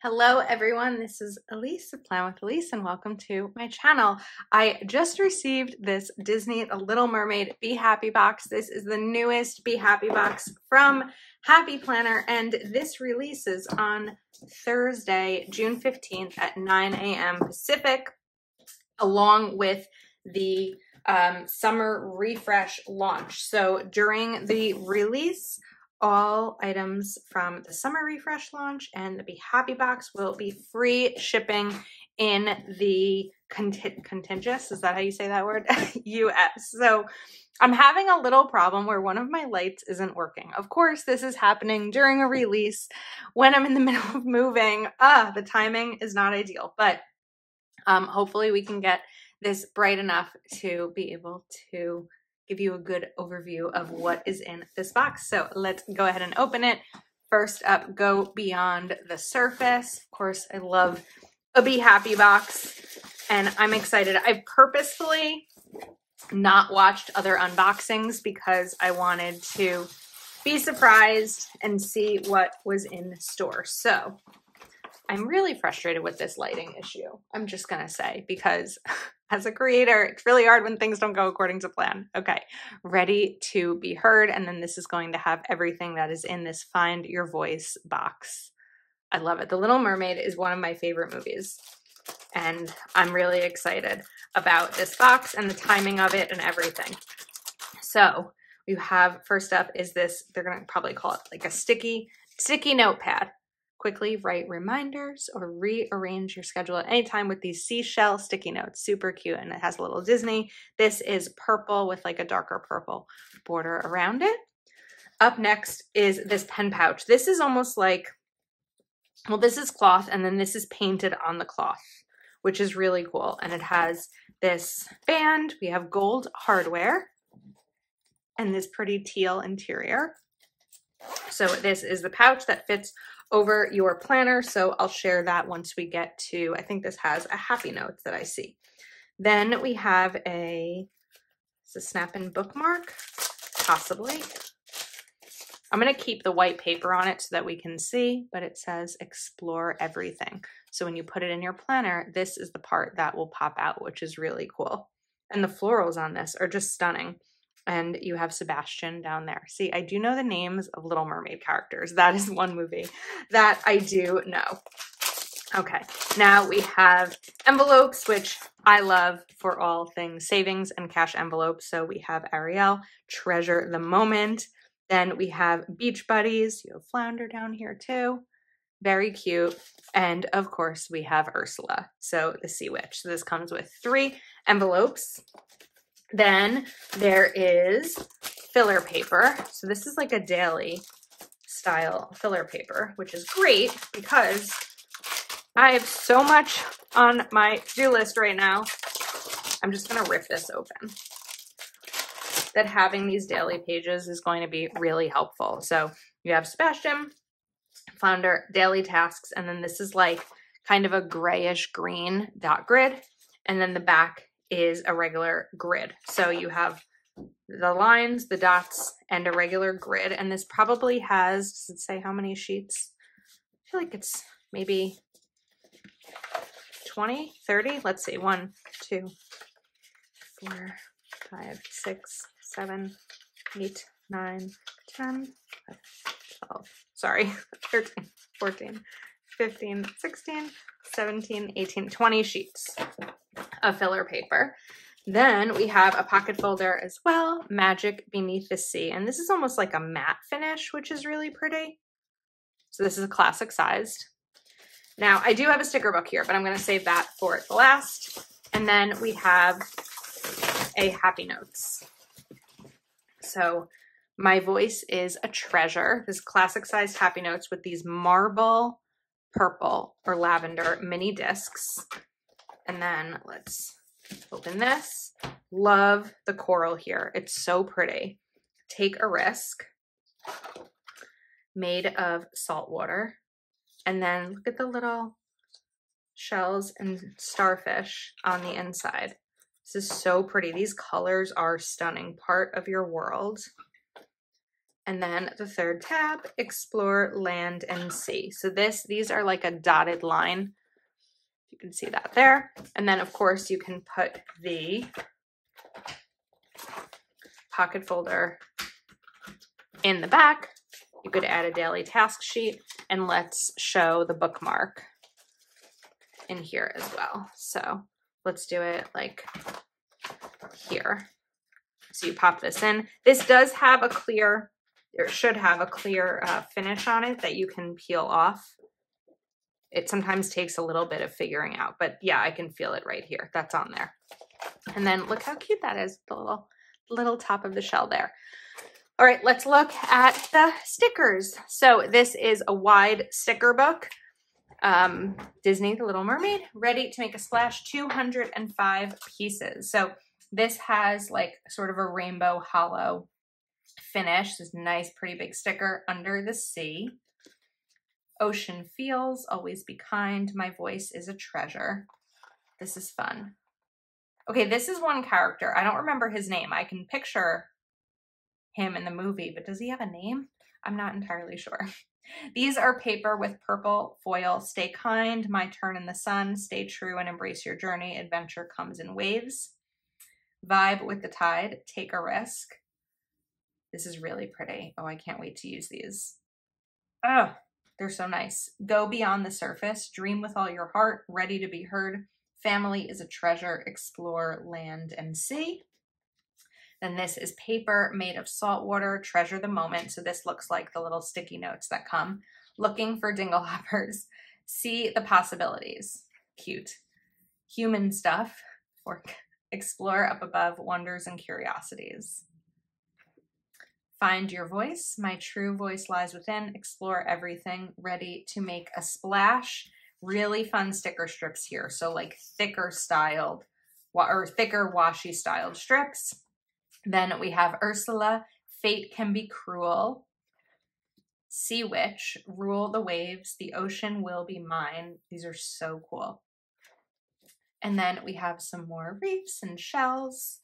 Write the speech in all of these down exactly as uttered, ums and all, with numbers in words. Hello everyone, this is Ilysse, Plan with Ilysse, and welcome to my channel. I just received this Disney The Little Mermaid Be Happy box. This is the newest Be Happy box from Happy Planner, and this releases on Thursday, June fifteenth at nine A M Pacific, along with the um, summer refresh launch. So during the release, all items from the summer refresh launch and the Be Happy box will be free shipping in the conti contiguous, is that how you say that word? U S. So I'm having a little problem where one of my lights isn't working. Of course, this is happening during a release when I'm in the middle of moving. Ah, the timing is not ideal, but um, hopefully we can get this bright enough to be able to give you a good overview of what is in this box. So let's go ahead and open it. First up, go beyond the surface. Of course, I love a Be Happy box and I'm excited. I've purposefully not watched other unboxings because I wanted to be surprised and see what was in store. So I'm really frustrated with this lighting issue, I'm just gonna say, because as a creator, it's really hard when things don't go according to plan. Okay, ready to be heard. And then this is going to have everything that is in this Find Your Voice box. I love it. The Little Mermaid is one of my favorite movies, and I'm really excited about this box and the timing of it and everything. So you have, first up is this, they're gonna probably call it like a sticky, sticky notepad. Quickly write reminders or rearrange your schedule at any time with these seashell sticky notes. Super cute, and it has a little Disney. This is purple with like a darker purple border around it. Up next is this pen pouch. This is almost like, well, this is cloth and then this is painted on the cloth, which is really cool. And it has this band. We have gold hardware and this pretty teal interior. So this is the pouch that fits over your planner. So I'll share that once we get to, I think this has a Happy Notes that I see. Then we have a, it's a snap-in bookmark, possibly. I'm gonna keep the white paper on it so that we can see, but it says explore everything. So when you put it in your planner, this is the part that will pop out, which is really cool. And the florals on this are just stunning. And you have Sebastian down there. See, I do know the names of Little Mermaid characters. That is one movie that I do know. Okay, now we have envelopes, which I love for all things savings and cash envelopes. So we have Ariel, Treasure the Moment. Then we have Beach Buddies. You have Flounder down here too. Very cute. And of course we have Ursula, so the Sea Witch. So this comes with three envelopes. Then there is filler paper. So this is like a daily style filler paper, which is great because I have so much on my to-do list right now. I'm just gonna rip this open. That having these daily pages is going to be really helpful. So you have Sebastian, Flounder, daily tasks, and then this is like kind of a grayish green dot grid. And then the back is a regular grid. So you have the lines, the dots, and a regular grid. And this probably has, does it say how many sheets? I feel like it's maybe twenty, thirty. Let's see, one, two, four, five, six, seven, eight, nine, ten, twelve, sorry, thirteen, fourteen, fifteen, sixteen, seventeen, eighteen, twenty sheets of filler paper. Then we have a pocket folder as well, Magic Beneath the Sea. And this is almost like a matte finish, which is really pretty. So this is a classic sized. Now I do have a sticker book here, but I'm gonna save that for the last. And then we have a Happy Notes. So my voice is a treasure. This classic sized Happy Notes with these marble, purple or lavender mini discs. And then let's open this. Love the coral here. It's so pretty. Take a risk, made of salt water. And then look at the little shells and starfish on the inside. This is so pretty. These colors are stunning. Part of your world. And then the third tab, explore land and sea. So this, these are like a dotted line. You can see that there. And then of course you can put the pocket folder in the back. You could add a daily task sheet, and let's show the bookmark in here as well. So let's do it like here. So you pop this in. This does have a clear, or should have a clear uh, finish on it that you can peel off. It sometimes takes a little bit of figuring out, but yeah, I can feel it right here. That's on there. And then look how cute that is, the little, little top of the shell there. All right, let's look at the stickers. So this is a wide sticker book. Um, Disney The Little Mermaid, ready to make a splash, two hundred five pieces. So this has like sort of a rainbow hollow finish. This nice, pretty big sticker, under the sea. Ocean feels, always be kind. My voice is a treasure. This is fun. Okay, this is one character. I don't remember his name. I can picture him in the movie, but does he have a name? I'm not entirely sure. These are paper with purple foil. Stay kind, my turn in the sun. Stay true and embrace your journey. Adventure comes in waves. Vibe with the tide. Take a risk. This is really pretty. Oh, I can't wait to use these. Oh, they're so nice. Go beyond the surface. Dream with all your heart. Ready to be heard. Family is a treasure. Explore land and sea. Then this is paper made of salt water. Treasure the moment. So this looks like the little sticky notes that come. Looking for dinglehoppers. See the possibilities. Cute. Human stuff. Or explore up above. Wonders and curiosities. Find your voice. My true voice lies within. Explore everything. Ready to make a splash. Really fun sticker strips here. So like thicker styled or thicker washi styled strips. Then we have Ursula, fate can be cruel. Sea Witch, rule the waves, the ocean will be mine. These are so cool. And then we have some more reefs and shells.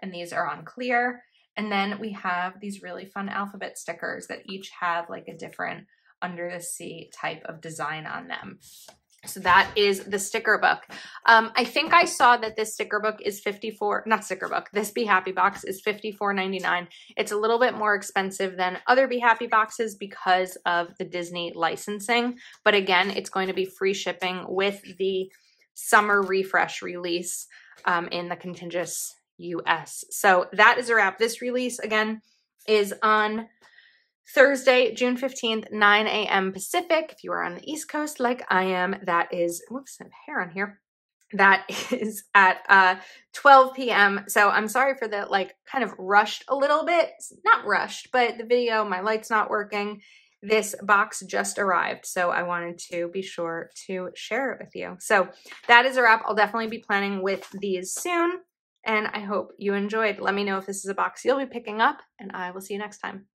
And these are on clear. And then we have these really fun alphabet stickers that each have like a different under the sea type of design on them. So that is the sticker book. Um, I think I saw that this sticker book is fifty-four, not sticker book, this Be Happy box is fifty-four ninety-nine. It's a little bit more expensive than other Be Happy boxes because of the Disney licensing. But again, it's going to be free shipping with the summer refresh release um, in the contiguous U S. So that is a wrap. This release, again, is on Thursday, June fifteenth, nine A M Pacific. If you are on the East Coast like I am, that is, whoops, I have hair on here. That is at uh, twelve P M So I'm sorry for the like kind of rushed a little bit, not rushed, but the video, my light's not working. This box just arrived, so I wanted to be sure to share it with you. So that is a wrap. I'll definitely be planning with these soon, and I hope you enjoyed. Let me know if this is a box you'll be picking up, and I will see you next time.